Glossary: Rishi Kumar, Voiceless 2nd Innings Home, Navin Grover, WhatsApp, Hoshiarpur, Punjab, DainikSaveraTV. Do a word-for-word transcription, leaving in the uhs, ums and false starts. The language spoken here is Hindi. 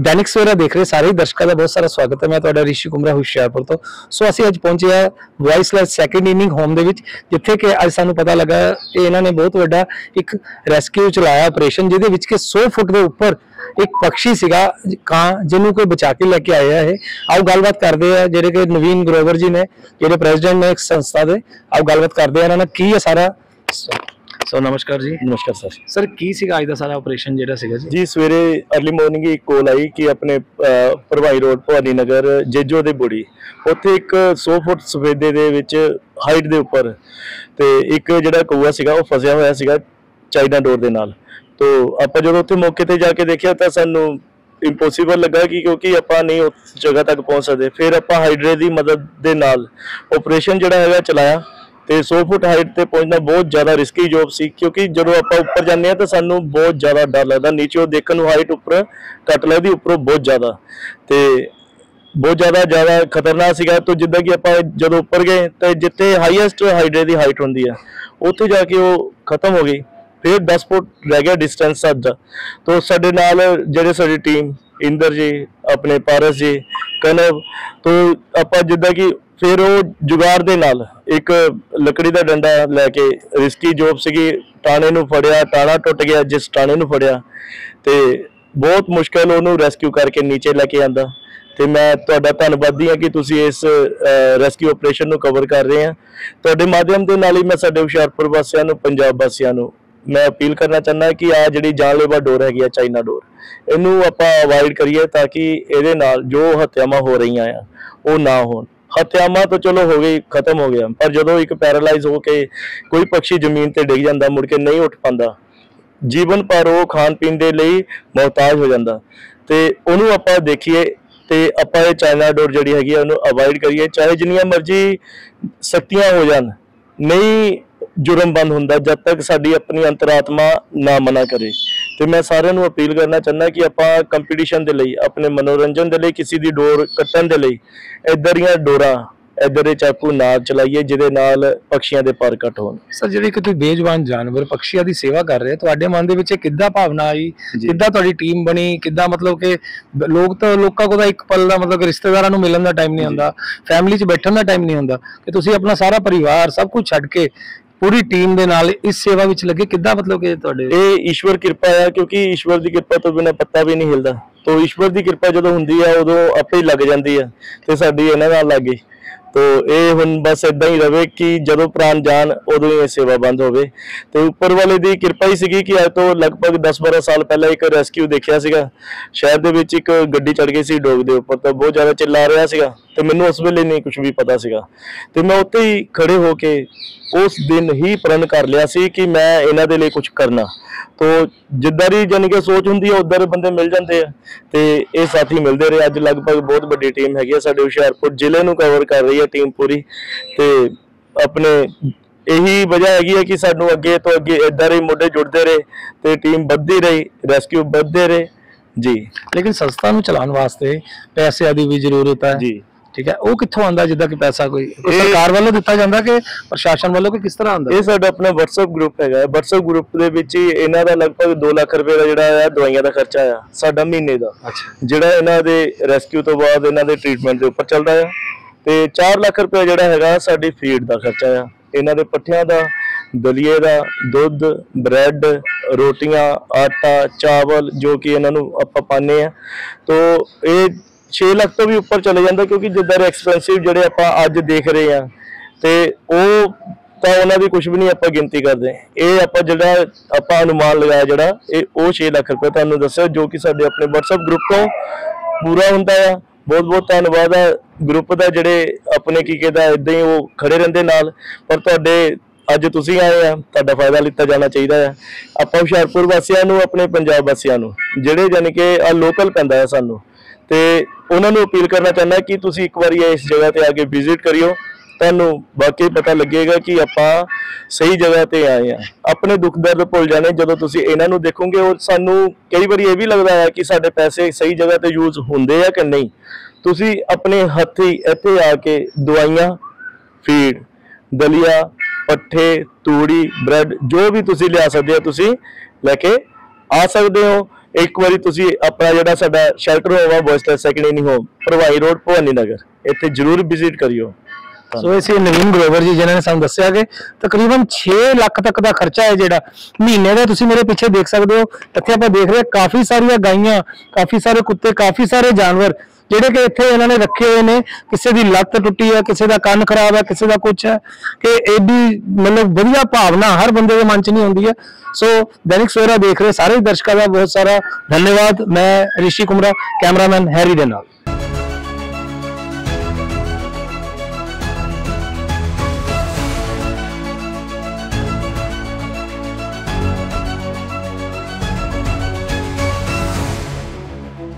दैनिक सवेरा देख रहे सारे दर्शकों का बहुत सारा स्वागत है। मैं तो ऋषि कुमार होशियारपुर तो सो असीं अज पहुंचे हैं वॉइसलैस सैकेंड इनिंग होम दे विच, जिथे कि अज सानू पता लगा इन्होंने बहुत वड्डा एक रेस्क्यू चलाया ऑपरेशन, जिहदे विच के सौ फुट के उपर एक पक्षी सीगा कां जिन्होंने कोई बचा के लैके आया है। आओ गलबात करते हैं जिहड़े कि नवीन ग्रोवर जी ने, जिहड़े प्रेजिडेंट ने एक संस्था के। आओ गलबात करते हैं इन्होंने की है सारा। सो so, नमस्कार जी। नमस्कार सर। सर की सीगा आज दा सारा ऑपरेशन जेड़ा सीगा जी? जी सवेरे अर्ली मॉर्निंग एक कॉल आई कि अपने भरवाई रोड भवानी नगर जेजो दे बुड़ी उत्थे एक सौ फुट सफेदे दे विच हाइट दे उपर ते एक जेड़ा कौआ सीगा ओह फसिया होया सीगा चाइना डोर दे नाल। तो आपां जदों उत्थे मौके ते जाके देखिया तां सानू इंपोसिबल लगा कि क्योंकि आपां नहीं उस जगह तक पहुंच सकदे। फिर आपां हाइड्रे दी मदद दे नाल ऑपरेशन जेड़ा हैगा चलाया। तो सौ फुट हाइट पर पहुँचना बहुत ज़्यादा रिस्की जॉब सी, क्योंकि जो आप उपर जाने हैं तो सानू बहुत ज़्यादा डर लगता। नीचे देखने को हाइट उपर घट लगती, उपरों बहुत ज़्यादा तो बहुत ज़्यादा ज़्यादा खतरनाक सीगा। तो जिदा कि आप जो उपर गए तो जिथे हाईएस्ट हाइड्रे की हाइट होंगी है उत्थे जाके वो खत्म हो गई। फिर दस फुट रह गया डिस्टेंस अज। तो साडे नाल जिहड़े साडी टीम इंदर जी, अपने पारस जी, कनव, तो आप जिदा कि फिर वो जुगाड़ के नाल एक लकड़ी का डंडा लैके रिस्की जॉब सीगी। टाने नूं फड़िया, टाणा टुट गया जिस टाने नूं फड़िया तो बहुत मुश्किल उन्होंने रेस्क्यू करके नीचे लैके आंदा। तो मैं तुहाडा धन्नवादी हाँ कि तुसीं इस रेस्क्यू ऑपरेशन नूं कवर कर रहे हैं। तुहाडे माध्यम दे नाल ही मैं साडे हुशियारपुर वासियां नूं, पंजाब वासियां नूं मैं अपील करना चाहना कि आ जिहड़ी जानलेवा डोर हैगी चाइना डोर इनू आपां अवॉइड करिए, ताकि इहदे नाल जो हत्यावां हो रहीआं आ वो ना होण। हत्यावां तो चलो हो गई, खत्म हो गया, पर जो एक पैरालाइज होके कोई पक्षी जमीन पर डिग जाता मुड़ के नहीं उठ पाता, जीवन भर वो खान पीन के लिए मोहताज हो जाता। तो उन्होंने आप देखिए तो आप चाइना डोर जी हैगी अवॉइड करिए, चाहे जिन्नियां मर्जी सख्तियां हो जान नहीं जुर्म बंद होंदा जब तक साडी अपनी अंतरात्मा ना मना करे। तो मैं सारे नूं अपील करना चाहना कि आप कंपीटिशन दे लई, अपने मनोरंजन दे लई, किसी दी डोर कट्टण दे लई इधर ही डोरा इधर ही चाकू ना चलाइए, जिहदे नाल पक्षियां दे पर कट होण। सर जिवें कि तुसीं बेजुबान जानवर पक्षियां दी सेवा कर रहे हो, तुहाडे मन दे विच किद्दां भावना आई, किद्दां तुहाडी टीम बनी, किद्दां मतलब कि लोग तो लोकां कोल इक पल दा मतलब रिश्तेदारां नूं मिलण दा टाइम नहीं हुंदा, फैमिली च बैठण दा टाइम नहीं हुंदा, कि तुसीं अपना सारा परिवार सब कुछ छड्ड के पूरी टीम दे नाल इस सेवा विच लगे, किद्दां मतलब कि तुहाडे ए ईश्वर किरपा है, क्योंकि ईश्वर की किरपा तो बिना पत्ता भी नहीं हिलदा। तो ईश्वर की किरपा जो हुंदी है उदों आपे ही लग जाती है, तो साडी इहनां नाल लग गई। तो ये हुण बस इदां ही रहे कि जदों प्राण जान उदों ही सेवा बंद होवे। तो उपर वाले की किरपा ही सीगी कि अज तो लगभग दस बारह साल पहले एक रेस्क्यू देखिया सीगा शहर दे विच, एक गड्डी चढ़ गई सी डोग दे उपर, तो बहुत ज़्यादा चिल्ला रहा सीगा तो मैनूं उस वेले नहीं कुछ भी पता सीगा। तो मैं उत्थे ही खड़े होके उस दिन ही प्रण कर लिया सी कि मैं इन्हां दे लई कुछ करना। तो जिधर ही जानी कि सोच हुंदी है उधर बंदे मिल जाते हैं, तो ये साथी मिलते रहे। अज लगभग बहुत बड़ी टीम हैगी साडे हुशियारपुर जिले नूं कवर कर रही है टीम पूरी। तो अपने यही वजह हैगी है कि सानूं अगे तो अगे इधर ही मुद्दे जुड़ते रहे, तो टीम बढ़ती रही, रेस्क्यू बढ़ते रहे जी। लेकिन संस्था नूं चलाउण वास्ते पैसे दी भी जरूरत है जी, ठीक है। वो कित्थों आंदा जिदा कि पैसा कोई सरकार वालों दिता जांदा कि प्रशासन वालों, कि किस तरह आंदा? ये साडा अपना WhatsApp ग्रुप हैगा, WhatsApp ग्रुप दे विच ही इन्हां दा लगभग दो लाख रुपए दा जिहड़ा है दवाइयां दा खर्चा आया साडा महीने दा। अच्छा। जिहड़ा इन्हां दे रेस्क्यू तो बाद इन्हां दे ट्रीटमेंट दे उपर चलदा है, ते चार लाख रुपए जिहड़ा हैगा साडी फीड दा खर्चा आया, इन्हां दे पट्ठियां दा, दलिये दा, दुध, ब्रैड, रोटियां, आटा, चावल जो कि इन्हां नूं आपां पाने आ। तो ये छे लाख तो भी उपर चले जाता, क्योंकि जिधर एक्सपेंसिव जोड़े आप अज देख रहे हैं तो वो तो उन्होंने भी कुछ भी नहीं आप गिनती करते। ये आप जो आप अनुमान लगाया जोड़ा ये वो छे लाख रुपये तुहानूं दस्सिया जो कि साडे अपने WhatsApp ग्रुप तो पूरा हुंदा है। बहुत बहुत धन्नवाद है ग्रुप का जोड़े अपने की कहता इदा ही वो खड़े रहंदे नाल। पर तुहाडे अज तुसीं आए हैं तुहाडा फायदा लिता जाना चाहिए है। आप हुशियारपुर वासियां नूं, अपने पंजाब वासियां नूं जिहड़े जानी कि आ लोकल पैंदा है सानूं, तो उन्होंने अपील करना चाहना कि तुसी एक बार इस जगह पर आके विजिट करियो, तुहानूं वाकई पता लगेगा कि आप सही जगह पर आए हैं। अपने दुख दर्द भुल जाने जदों तुसी इन्हां नूं देखोगे। और सानूं कई बार ये भी लगता है कि साडे पैसे सही जगह पर यूज होंदे आ कि नहीं। तुसी अपने हत्थी इत्थे आके दवाइयां, फीड, दलिया, पट्ठे, तूड़ी, ब्रैड जो भी तुसी लिया सकदे हो तुसी लैके आ सकदे हो। एक बारी तुसी अपना जिहड़ा साडा शेल्टर होगा voiceless second in home Bharwai road Bhawani Nagar इत्थे जरूर विजिट करियो। सो इसी नवीन ग्रोवर जी जिन्होंने सानू दस्सिया कि तकरीबन छे लाख तक का खर्चा है जिहड़ा महीने का, तुसीं मेरे पिछे देख सकते हो इत्थे आपां देख रहे हैं काफ़ी सारिया गाइयां, काफ़ी सारे कुत्ते, काफ़ी सारे जानवर जिहड़े कि इत्थे इन्हां ने रखे हुए ने, किसी की लत्त टुटी है, किसी का कन्न खराब है, किसी का कुछ है कि एडी मतलब वधिया भावना हर बंदे के मन च नहीं होंदी है। सो दैनिक सवेरा देख रहे सारे दर्शकों का बहुत सारा धन्यवाद। मैं ऋषि कुमार, कैमरामैन हैरी दे नाल।